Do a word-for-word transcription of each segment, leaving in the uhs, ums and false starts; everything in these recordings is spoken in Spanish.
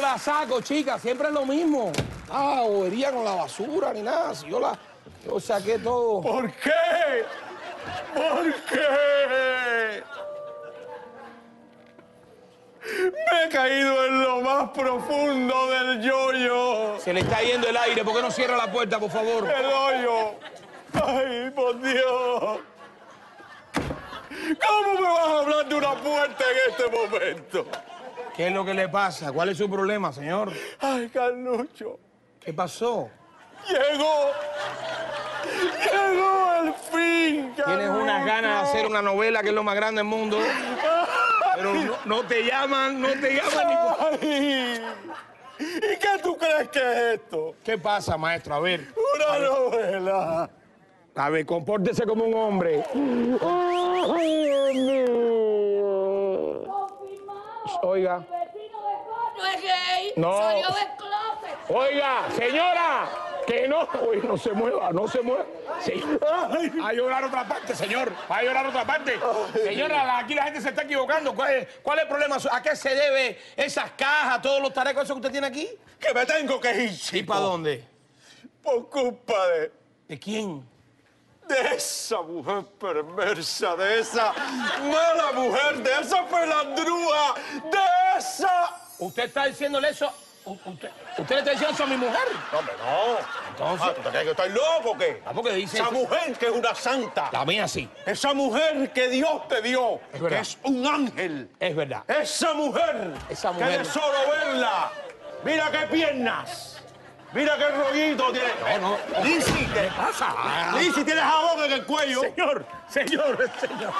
La saco, chica, siempre es lo mismo. Ah, bobería con la basura ni nada. Si yo la... yo saqué todo. ¿Por qué? ¿Por qué? Me he caído en lo más profundo del yoyo. Se le está yendo el aire. ¿Por qué no cierra la puerta, por favor? El hoyo. Ay, por Dios. ¿Cómo me vas a hablar de una puerta en este momento? ¿Qué es lo que le pasa? ¿Cuál es su problema, señor? Ay, Carlucho. ¿Qué pasó? Llegó. Llegó el fin, Carlucho. Tienes unas ganas de hacer una novela que es lo más grande del mundo. Pero no, no te llaman, no te llaman ni por... ¿Y qué tú crees que es esto? ¿Qué pasa, maestro? A ver. Una a ver. novela. A ver, compórtese como un hombre. Oiga. No es gay. No. Salió del closet. Oiga, señora, que no. Oye, no se mueva, no se mueva. Sí. Va a llorar otra parte, señor. Va a llorar otra parte. Ay. Señora, aquí la gente se está equivocando. ¿Cuál es, cuál es el problema? ¿A qué se debe esas cajas, todos los tarecos esos que usted tiene aquí? Que me tengo que ir, chico. ¿Y para dónde? Por culpa de... ¿De quién? De esa mujer perversa, de esa mala mujer, de esa pelandrúa, de esa... ¿Usted está diciéndole eso? ¿Usted, usted le está diciendo eso a mi mujer? No, hombre, no. Entonces... Ah, ¿tú te crees que estoy loco o qué? ¿Ah, por qué dice esa eso? Mujer que es una santa. La mía sí. Esa mujer que Dios te dio, es que es un ángel. Es verdad. Esa mujer, esa mujer... que de solo verla, mira qué piernas. Mira qué rollito tiene. No, no. Lizzy, ¿qué pasa? Lizzy, tiene jabón en el cuello. Señor, señor, señor.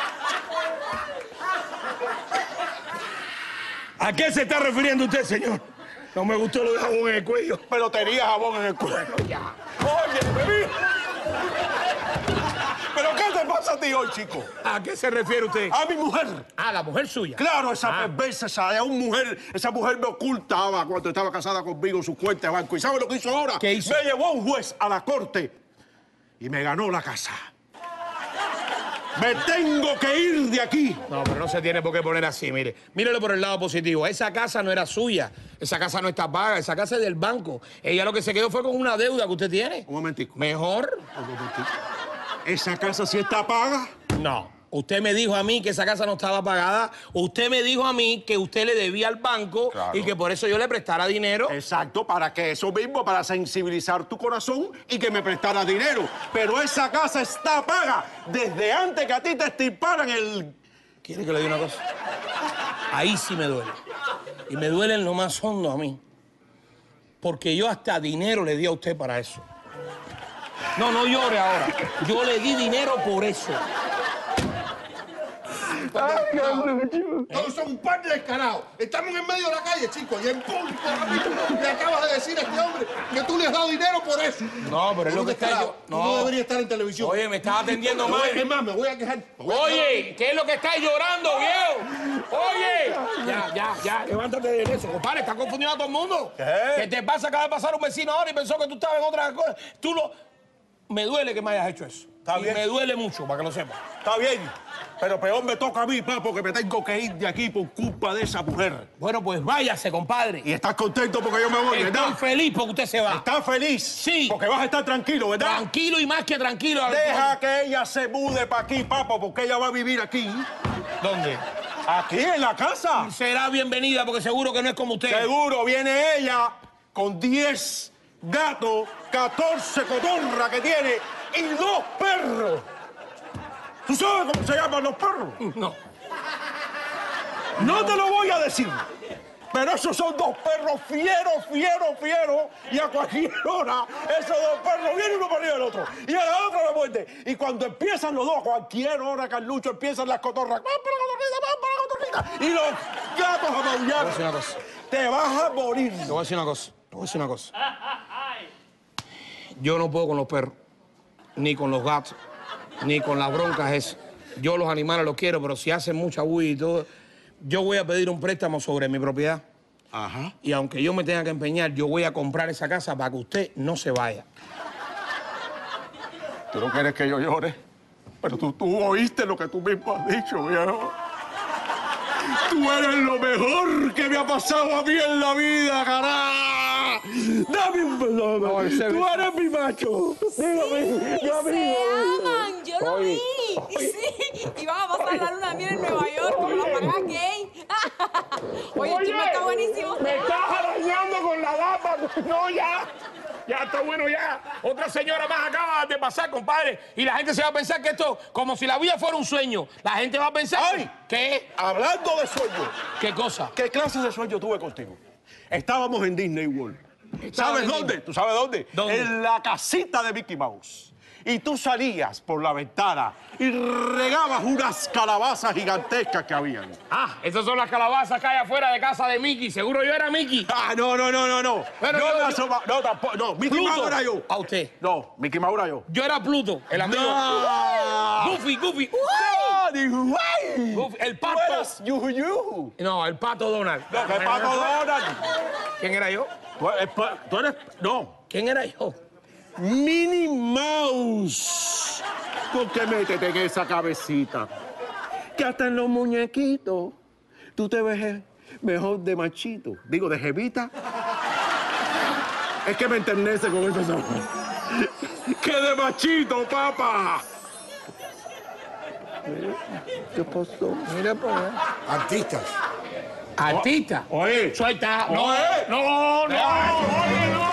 ¿A qué se está refiriendo usted, señor? No me gustó lo de jabón en el cuello. Pero tenía jabón en el cuello. Ya. Oye, bebé. ¿Pero qué te pasa a ti hoy, chico? ¿A qué se refiere usted? A mi mujer. A la mujer suya. Claro, esa ah. perversa, esa mujer, esa mujer me ocultaba cuando estaba casada conmigo sus cuentas de banco. ¿Y sabes lo que hizo ahora? ¿Qué hizo? Me llevó un juez a la corte y me ganó la casa. ¡Me tengo que ir de aquí! No, pero no se tiene por qué poner así, mire. Mírelo por el lado positivo. Esa casa no era suya. Esa casa no está paga. Esa casa es del banco. Ella lo que se quedó fue con una deuda que usted tiene. Un momentico. Mejor. Un momentico. ¿Esa casa sí está paga? No. Usted me dijo a mí que esa casa no estaba pagada. Usted me dijo a mí que usted le debía al banco claro. y que por eso yo le prestara dinero. Exacto, para que eso mismo, para sensibilizar tu corazón y que me prestara dinero. Pero esa casa está paga desde antes que a ti te extirparan el... ¿Quiere que le diga una cosa? Ahí sí me duele. Y me duele en lo más hondo a mí. Porque yo hasta dinero le di a usted para eso. No, no llore ahora. Yo le di dinero por eso. Ay, Carlucho. Todos son un par de descarados. Estamos en medio de la calle, chicos, y en público le acabas de decir a este hombre que tú le has dado dinero por eso. No, pero es lo que está... Yo... No. no debería estar en televisión. Oye, me estás atendiendo mal. Es más, me voy a quejar. Voy Oye, a... ¿qué es lo que estás llorando, viejo? Oye. Ya, ya, ya. Levántate de eso, compadre. Estás confundiendo a todo el mundo. ¿Qué? ¿Qué te pasa? Acaba de pasar un vecino ahora y pensó que tú estabas en otra cosa. Tú lo... Me duele que me hayas hecho eso. Está y bien. Me duele mucho, para que lo sepas. Está bien. Pero peor me toca a mí, papá, porque me tengo que ir de aquí por culpa de esa mujer. Bueno, pues váyase, compadre. Y estás contento porque yo me voy, ¿verdad? Estás feliz porque usted se va. ¿Estás feliz? Sí. Porque vas a estar tranquilo, ¿verdad? Tranquilo y más que tranquilo. Deja que ella se mude para aquí, papá, porque ella va a vivir aquí. ¿Dónde? Aquí, en la casa. Será bienvenida porque seguro que no es como usted. Seguro, viene ella con diez gatos, catorce cotorras que tiene y dos perros. ¿Tú sabes cómo se llaman los perros? No. No te lo voy a decir. Pero esos son dos perros fieros, fieros, fieros. Y a cualquier hora, esos dos perros vienen uno para arriba del otro. Y a la otra la muerte. Y cuando empiezan los dos, a cualquier hora, Carlucho, empiezan las cotorras. ¡Van para la cotorrita, van para la cotorrita! Y los gatos a maullar. Te voy a decir una cosa. Te vas a morir. Te voy a decir una cosa. Te voy a decir una cosa. Yo no puedo con los perros, ni con los gatos. Ni con las broncas es. Yo los animales los quiero, pero si hacen mucha bulla y todo... Yo voy a pedir un préstamo sobre mi propiedad. Ajá. Y aunque yo me tenga que empeñar, yo voy a comprar esa casa para que usted no se vaya. Tú no quieres que yo llore, pero tú, tú oíste lo que tú mismo has dicho, viejo. Tú eres lo mejor que me ha pasado a mí en la vida, cabrón. Dame un beso. No, tú beso. Eres mi macho. Sí, dígame, sí, dame, se aman. Yo lo vi. Sí. Y van a pasar la luna de miel en Nueva York con la pareja gay. Oye, el chisme está buenísimo. Me estás arañando con la dama. No, ya. Ya está bueno, ya. Otra señora más acaba de pasar, compadre. Y la gente se va a pensar que esto, como si la vida fuera un sueño. La gente va a pensar... ¡Ay! ¿Qué? Hablando de sueño. ¿Qué cosa? ¿Qué clase de sueño tuve contigo? Estábamos en Disney World. ¿Sabes dónde? ¿Tú sabes dónde? ¿Dónde? En la casita de Mickey Mouse. Y tú salías por la ventana y regabas unas calabazas gigantescas que habían. Ah, esas son las calabazas que hay afuera de casa de Mickey. Seguro yo era Mickey. Ah, no, no, no, no, no. Pero yo, yo, yo... No, tampoco. No, Mickey Mouse era yo. ¿A usted? No, Mickey Mouse era yo. Yo era Pluto, el amigo. No. Goofy, Goofy. No, Goofy. El pato. ¿Tú eras Yuhu Yuhu? No, el pato Donald. No, el pato Donald. ¿Quién era yo? Tú eres... Tú eres... No. ¿Quién era yo? Minnie Mouse. Porque métete en esa cabecita. Que hasta en los muñequitos tú te ves mejor de machito. Digo, de jevita. Es que me enternece con eso. ¿Sabes? Que de machito, papá. ¿Qué pasó? Mira por ahí. Artistas. Artistas. Oye. Suelta. No, no, no. Oye, no.